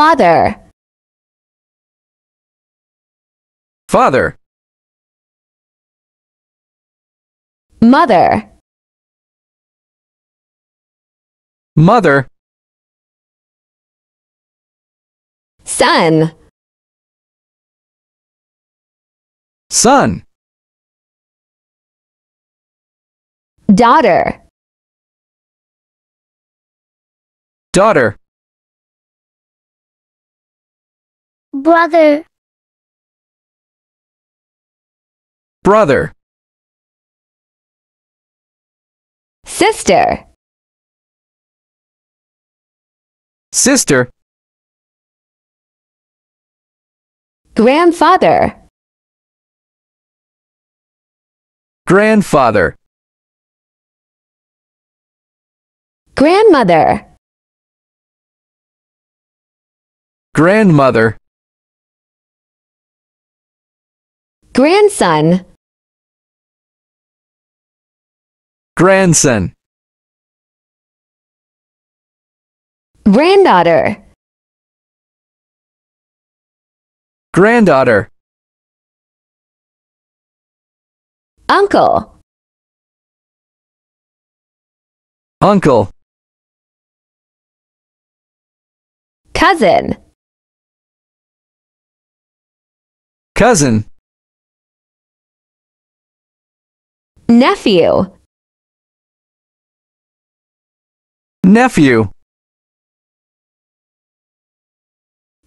Father. Father. Mother. Mother. Son. Son. Daughter. Daughter. Brother. Brother. Sister. Sister. Grandfather. Grandfather. Grandmother. Grandmother. Grandson. Grandson. Granddaughter. Granddaughter. Uncle. Uncle. Cousin. Cousin. Nephew. Nephew.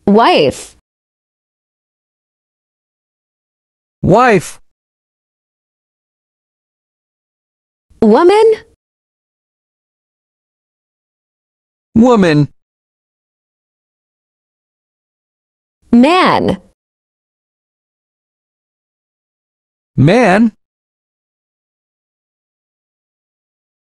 Wife. Wife. Woman. Woman. Man. Man.